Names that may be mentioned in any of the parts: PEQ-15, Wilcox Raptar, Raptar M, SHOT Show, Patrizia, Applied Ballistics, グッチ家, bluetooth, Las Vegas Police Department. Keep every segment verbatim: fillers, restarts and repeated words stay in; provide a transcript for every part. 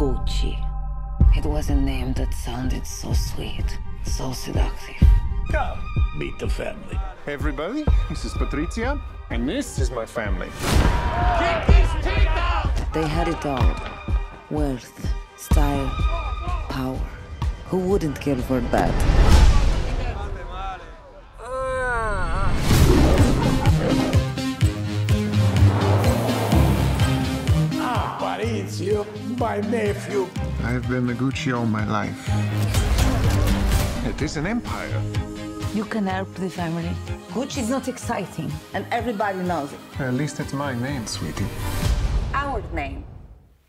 Gucci. It was a name that sounded so sweet, so seductive. Come, meet the family. Hey everybody, this is Patrizia, and this is my family. Kick these teeth out! They had it all. Wealth, style, power. Who wouldn't care for that? Ah, Patrizio, my nephew. I've been a Gucci all my life. It is an empire. You can help the family. Gucci is not exciting, and everybody knows it. At least it's my name, sweetie. Our name,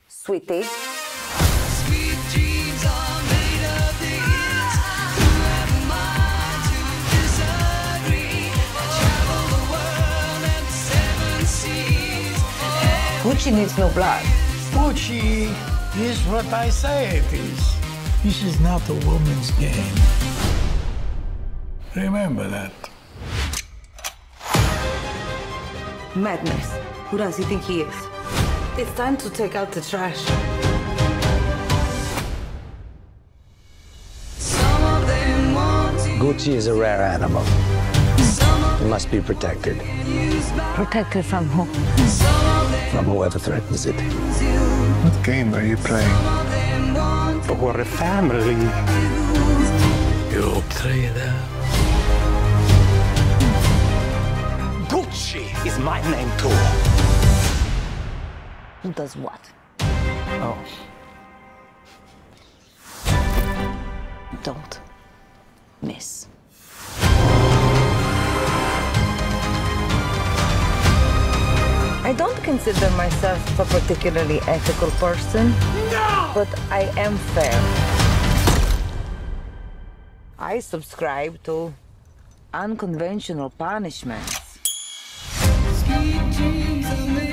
sweetie. Sweet dreams are made of these. Who am I to disagree? I travel the world and seven seas. Gucci needs no blood. Gucci is what I say it is. This is not a woman's game. Remember that. Madness. Who does he think he is? It's time to take out the trash. Gucci is a rare animal. It must be protected. Protected from who? From whoever threatens it. What game are you playing? But we're a family. You'll play that. Gucci is my name too. Who does what? Oh. Don't miss. I don't consider myself a particularly ethical person. No! But I am fair. I subscribe to unconventional punishment. Sweet dreams are made.